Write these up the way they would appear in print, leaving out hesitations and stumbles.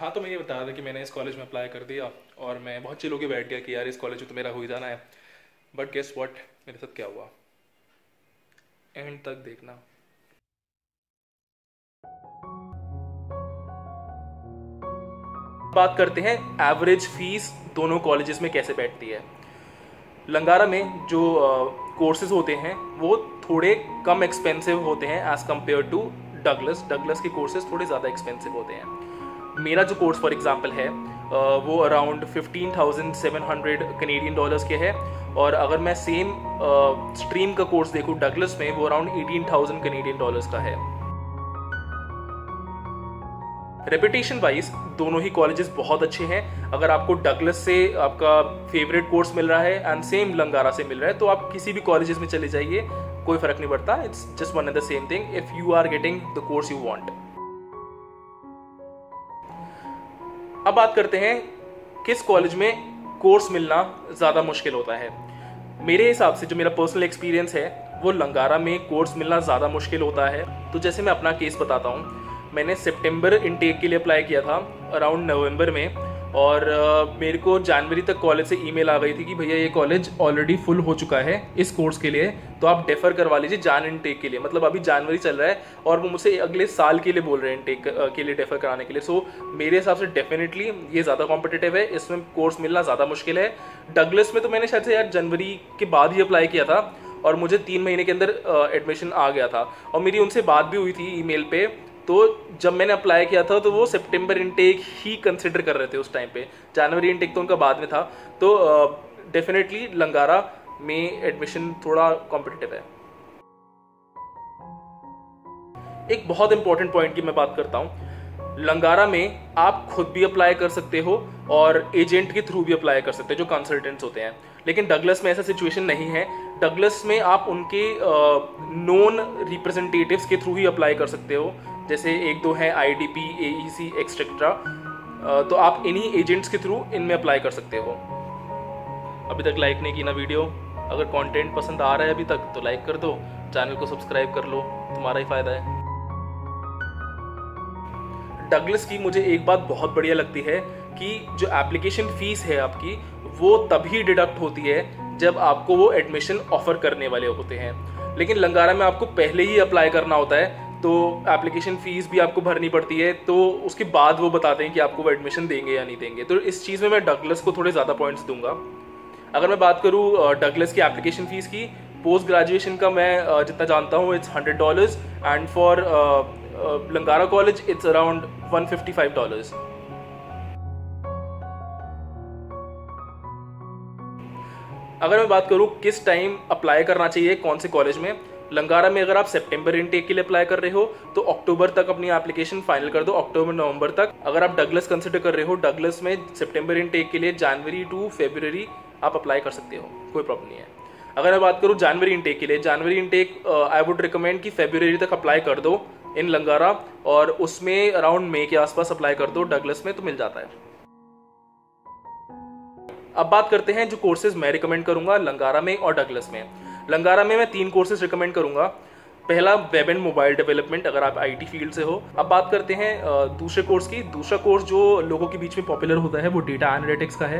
हाँ, तो मैं ये बता रहा था कि मैंने इस कॉलेज में अप्लाई कर दिया और मैं बहुत चिल होकर बैठ गया कि यार इस कॉलेज में तो मेरा हो ही जाना है। बट गेस व्हाट, मेरे साथ क्या हुआ, एंड तक देखना। बात करते हैं एवरेज फीस दोनों कॉलेजेस में कैसे बैठती है। लंगारा में जो कोर्सेज होते हैं वो थोड़े कम एक्सपेंसिव होते हैं as compare to Douglas. Douglas के कोर्सेज थोड़े ज़्यादा एक्सपेंसिव होते हैं। मेरा जो कोर्स फॉर एग्जांपल है वो अराउंड 15,700 कनेडियन डॉलर्स के है, और अगर मैं सेम स्ट्रीम का कोर्स देखूँ डगलस में, वो अराउंड 18,000 कनेडियन डॉलर्स का है। रेपुटेशन वाइज दोनों ही कॉलेजेस बहुत अच्छे हैं। अगर आपको डगलस से आपका फेवरेट कोर्स मिल रहा है एंड सेम लंगारा से मिल रहा है, तो आप किसी भी कॉलेजेस में चले जाइए, कोई फर्क नहीं पड़ता। It's just one and the same thing if you are getting the course you want. अब बात करते हैं किस कॉलेज में कोर्स मिलना ज़्यादा मुश्किल होता है। मेरे हिसाब से जो मेरा पर्सनल एक्सपीरियंस है वो लंगारा में कोर्स मिलना ज़्यादा मुश्किल होता है। तो जैसे मैं अपना केस बताता हूँ, मैंने सितंबर इनटेक के लिए अप्लाई किया था अराउंड नवंबर में, और मेरे को जनवरी तक कॉलेज से ईमेल आ गई थी कि भैया ये कॉलेज ऑलरेडी फुल हो चुका है इस कोर्स के लिए, तो आप डेफर करवा लीजिए जान इनटेक के लिए। मतलब अभी जनवरी चल रहा है और वो मुझसे अगले साल के लिए बोल रहे हैं इनटेक के लिए डेफर कराने के लिए। सो मेरे हिसाब से डेफिनेटली ये ज़्यादा कॉम्पिटिटिव है, इसमें कोर्स मिलना ज़्यादा मुश्किल है। डगलस में तो मैंने शायद से यार जनवरी के बाद ही अप्लाई किया था और मुझे 3 महीने के अंदर एडमिशन आ गया था, और मेरी उनसे बात भी हुई थी ईमेल पे। तो जब मैंने अप्लाई किया था तो वो सितंबर इनटेक ही कंसिडर कर रहे थे उस टाइम पे, जनवरी इनटेक तो उनका बाद में था। तो डेफिनेटली लंगारा में एडमिशन थोड़ा कॉम्पिटिटिव है। एक बहुत इंपॉर्टेंट पॉइंट की मैं बात करता हूँ, लंगारा में आप खुद भी अप्लाई कर सकते हो और एजेंट के थ्रू भी अप्लाई कर सकते हो जो कंसल्टेंट्स होते हैं, लेकिन डगलस में ऐसा सिचुएशन नहीं है। डगलस में आप उनके नॉन रिप्रेजेंटेटिव्स के थ्रू ही अप्लाई कर सकते हो, जैसे एक दो हैं IDP, AEC एक्सेट्रा, तो आप इन्हीं एजेंट्स के थ्रू इनमें अप्लाई कर सकते हो। अभी तक लाइक नहीं की ना वीडियो, अगर कंटेंट पसंद आ रहा है अभी तक तो लाइक कर दो, चैनल को सब्सक्राइब कर लो, तुम्हारा ही फायदा है। डगलस की मुझे एक बात बहुत बढ़िया लगती है कि जो एप्लीकेशन फ़ीस है आपकी वो तभी डिडक्ट होती है जब आपको वो एडमिशन ऑफ़र करने वाले होते हैं, लेकिन लंगारा में आपको पहले ही अप्लाई करना होता है, तो एप्लीकेशन फ़ीस भी आपको भरनी पड़ती है, तो उसके बाद वो बताते हैं कि आपको वो एडमिशन देंगे या नहीं देंगे। तो इस चीज़ में मैं डगलस को थोड़े ज़्यादा पॉइंट्स दूंगा। अगर मैं बात करूँ डगलस की एप्लीकेशन फ़ीस की, पोस्ट ग्रेजुएशन का मैं जितना जानता हूँ it's $100 and for Langara college it's around $155। अगर मैं बात करूँ किस टाइम अप्लाई करना चाहिए कौन से कॉलेज में, लंगारा में अगर आप सितंबर इनटेक के लिए अप्लाई कर रहे हो तो अक्टूबर तक अपनी एप्लीकेशन फाइनल कर दो, अक्टूबर नवंबर तक। अगर आप डगलस कंसिडर कर रहे हो, डगलस में सितंबर इनटेक के लिए जनवरी टू फरवरी आप अप्लाई कर सकते हो, कोई प्रॉब्लम नहीं है। अगर मैं बात करूँ जनवरी इनटेक के लिए, January intake I would recommend कि फरवरी तक अप्लाई कर दो इन लंगारा, और उसमें अराउंड मई के आसपास अप्लाई कर दो डगलस में, तो मिल जाता है। अब बात करते हैं जो कोर्सेज मैं रिकमेंड करूंगा लंगारा में और डगलस में। लंगारा में मैं 3 कोर्सेज रिकमेंड करूंगा। पहला वेब एंड मोबाइल डेवलपमेंट अगर आप IT फील्ड से हो। अब बात करते हैं दूसरे कोर्स की। दूसरा कोर्स जो लोगों के बीच में पॉपुलर होता है वो डेटा एनालिटिक्स का है।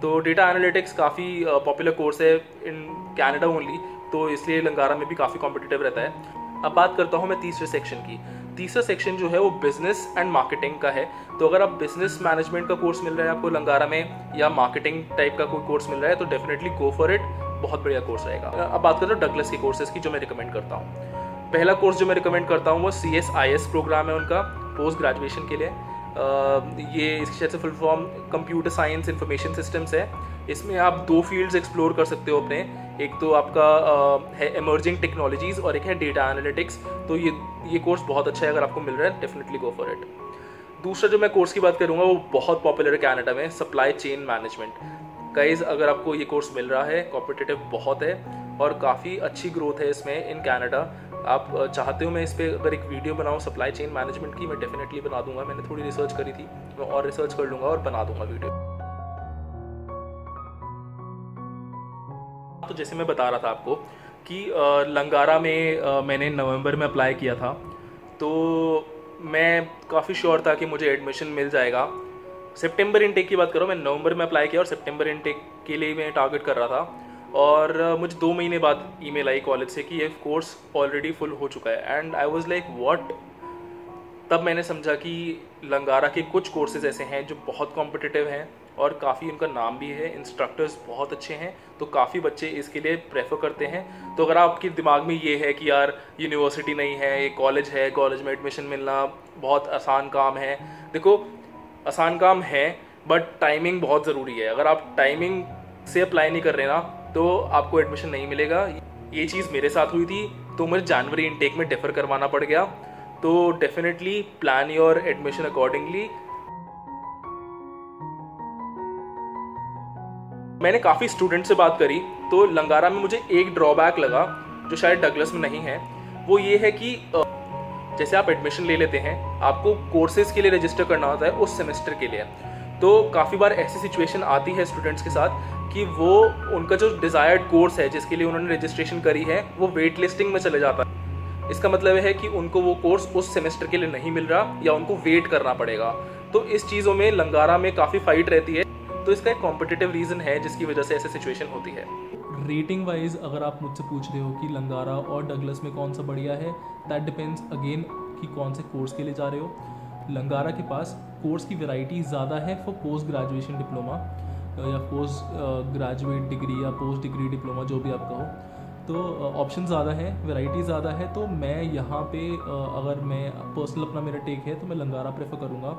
तो डेटा एनालिटिक्स काफ़ी पॉपुलर कोर्स है इन कैनेडा ओनली, तो इसलिए लंगारा में भी काफ़ी कॉम्पिटिटिव रहता है। अब बात करता हूँ मैं तीसरे सेक्शन की। तीसरा सेक्शन जो है वो बिजनेस एंड मार्केटिंग का है। तो अगर आप बिजनेस मैनेजमेंट का कोर्स मिल रहा है आपको लंगारा में, या मार्केटिंग टाइप का कोई कोर्स मिल रहा है, तो डेफिनेटली गो फॉर इट, बहुत बढ़िया कोर्स रहेगा। अब बात करता हूँ डगलस के कोर्सेज की जो मैं रिकमेंड करता हूँ। पहला कोर्स जो मैं रिकमेंड करता हूँ वो CSIS प्रोग्राम है उनका पोस्ट ग्रेजुएशन के लिए। ये इसकी शायद से full form computer science information systems है। इसमें आप 2 फील्ड्स एक्सप्लोर कर सकते हो अपने, एक तो आपका है इमर्जिंग टेक्नोलॉजीज़ और एक है डेटा एनालिटिक्स। तो ये कोर्स बहुत अच्छा है, अगर आपको मिल रहा है डेफिनेटली गो फॉर इट। दूसरा जो मैं कोर्स की बात करूँगा वो बहुत पॉपुलर है कनाडा में, सप्लाई चेन मैनेजमेंट। गाइस अगर आपको ये कोर्स मिल रहा है, कॉम्पिटिटिव बहुत है और काफ़ी अच्छी ग्रोथ है इसमें इन कनाडा। आप चाहते हो मैं इस पर अगर एक वीडियो बनाऊँ सप्लाई चेन मैनेजमेंट की, मैं डेफिनेटली बना दूंगा। मैंने थोड़ी रिसर्च करी थी, मैं और रिसर्च कर लूँगा और बना दूंगा वीडियो। तो जैसे मैं बता रहा था आपको कि लंगारा में मैंने नवंबर में अप्लाई किया था, तो मैं काफ़ी श्योर था कि मुझे एडमिशन मिल जाएगा। सितंबर इनटेक की बात करो, मैं नवंबर में अप्लाई किया और सितंबर इनटेक के लिए मैं टारगेट कर रहा था, और मुझे 2 महीने बाद ईमेल आई कॉलेज से कि ये कोर्स ऑलरेडी फुल हो चुका है। And I was like what. तब मैंने समझा कि लंगारा के कुछ कोर्सेज ऐसे हैं जो बहुत कॉम्पिटिटिव हैं और काफ़ी उनका नाम भी है, इंस्ट्रक्टर्स बहुत अच्छे हैं, तो काफ़ी बच्चे इसके लिए प्रेफर करते हैं। तो अगर आपके दिमाग में ये है कि यार यूनिवर्सिटी नहीं है, ये कॉलेज है, कॉलेज में एडमिशन मिलना बहुत आसान काम है, देखो आसान काम है बट टाइमिंग बहुत ज़रूरी है। अगर आप टाइमिंग से अप्लाई नहीं कर रहे ना तो आपको एडमिशन नहीं मिलेगा। ये चीज़ मेरे साथ हुई थी, तो मुझे जनवरी इनटेक में डेफर करवाना पड़ गया। तो definitely plan your admission accordingly. मैंने काफ़ी स्टूडेंट से बात करी तो लंगारा में मुझे एक ड्रॉबैक लगा जो शायद डगलस में नहीं है। वो ये है कि जैसे आप एडमिशन ले लेते हैं, आपको कोर्सेज़ के लिए रजिस्टर करना होता है उस सेमेस्टर के लिए। तो काफ़ी बार ऐसी सिचुएशन आती है स्टूडेंट्स के साथ कि वो उनका जो डिज़ायर्ड कोर्स है जिसके लिए उन्होंने रजिस्ट्रेशन करी है वो वेट लिस्टिंग में चले जाता है। इसका मतलब है कि उनको वो कोर्स उस सेमेस्टर के लिए नहीं मिल रहा या उनको वेट करना पड़ेगा। तो इस चीज़ों में लंगारा में काफ़ी फाइट रहती है। तो इसका एक कॉम्पिटिटिव रीज़न है जिसकी वजह से ऐसी सिचुएशन होती है। रेटिंग वाइज अगर आप मुझसे पूछ रहे हो कि लंगारा और डगलस में कौन सा बढ़िया है, दैट डिपेंड्स अगेन कि कौन से कोर्स के लिए जा रहे हो। लंगारा के पास कोर्स की वैरायटी ज़्यादा है फॉर पोस्ट ग्रेजुएशन डिप्लोमा या पोस्ट ग्रेजुएट डिग्री या पोस्ट डिग्री डिप्लोमा, जो भी आप कहो। तो ऑप्शन ज़्यादा है, वैरायटी ज़्यादा है। तो मैं यहाँ पे अगर मैं पर्सनल अपना मेरा टेक है तो मैं लंगारा प्रेफर करूँगा,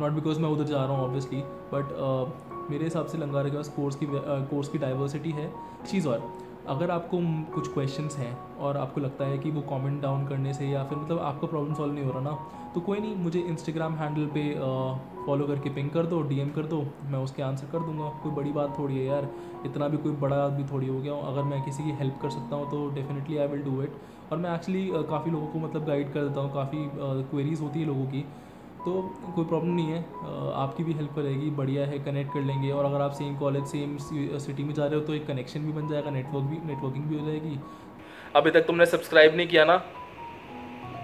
नॉट बिकॉज मैं उधर जा रहा हूँ ऑब्वियसली, बट मेरे हिसाब से लंगारा के पास कोर्स की डाइवर्सिटी है। चीज़ और अगर आपको कुछ क्वेश्चंस हैं और आपको लगता है कि वो कमेंट डाउन करने से या फिर मतलब आपका प्रॉब्लम सॉल्व नहीं हो रहा ना, तो कोई नहीं, मुझे इंस्टाग्राम हैंडल पे फॉलो करके पिंग कर दो, डीएम कर दो, मैं उसके आंसर कर दूंगा। कोई बड़ी बात थोड़ी है यार, इतना भी कोई बड़ा आदमी थोड़ी हो गया हूँ। अगर मैं किसी की हेल्प कर सकता हूँ तो definitely I will do it. और मैं एक्चुअली काफ़ी लोगों को मतलब गाइड कर देता हूँ, काफ़ी क्वेरीज़ होती है लोगों की, तो कोई प्रॉब्लम नहीं है, आपकी भी हेल्प करेगी। बढ़िया है, कनेक्ट कर लेंगे। और अगर आप सेम कॉलेज सेम सिटी में जा रहे हो तो एक कनेक्शन भी बन जाएगा, नेटवर्किंग भी हो जाएगी। अभी तक तुमने सब्सक्राइब नहीं किया ना,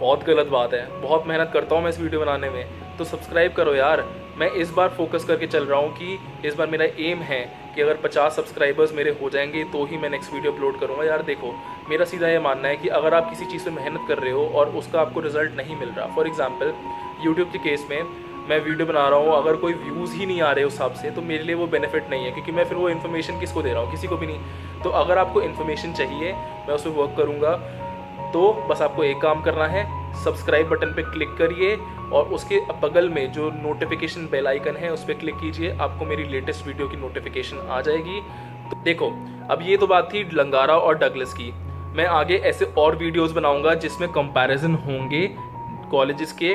बहुत गलत बात है। बहुत मेहनत करता हूँ मैं इस वीडियो बनाने में, तो सब्सक्राइब करो यार। मैं इस बार फोकस करके चल रहा हूँ कि इस बार मेरा एम है कि अगर 50 सब्सक्राइबर्स मेरे हो जाएंगे तो ही मैं नेक्स्ट वीडियो अपलोड करूँगा। यार देखो, मेरा सीधा ये मानना है कि अगर आप किसी चीज़ पर मेहनत कर रहे हो और उसका आपको रिजल्ट नहीं मिल रहा, फॉर एग्जाम्पल यूट्यूब के केस में मैं वीडियो बना रहा हूँ, अगर कोई व्यूज़ ही नहीं आ रहे उस हिसाब से तो मेरे लिए वो बेनिफिट नहीं है, क्योंकि मैं फिर वो इन्फॉर्मेशन किसको दे रहा हूँ, किसी को भी नहीं। तो अगर आपको इन्फॉर्मेशन चाहिए, मैं उस पर वर्क करूँगा। तो बस आपको एक काम करना है, सब्सक्राइब बटन पे क्लिक करिए और उसके बगल में जो नोटिफिकेशन बेल आइकन है उस पर क्लिक कीजिए, आपको मेरी लेटेस्ट वीडियो की नोटिफिकेशन आ जाएगी। तो देखो, अब ये तो बात थी लंगारा और डगलस की। मैं आगे ऐसे और वीडियोज़ बनाऊँगा जिसमें कंपेरिजन होंगे कॉलेजेस के,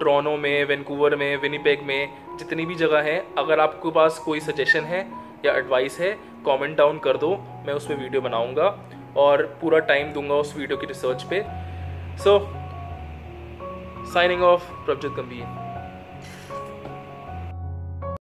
टोरंटो में, वैंकूवर में, विनिपेग में, जितनी भी जगह है। अगर आपके पास कोई सजेशन है या एडवाइस है, कमेंट डाउन कर दो, मैं उस पर वीडियो बनाऊंगा और पूरा टाइम दूंगा उस वीडियो की रिसर्च पे। सो साइनिंग ऑफ, प्रभजोत गंभीर।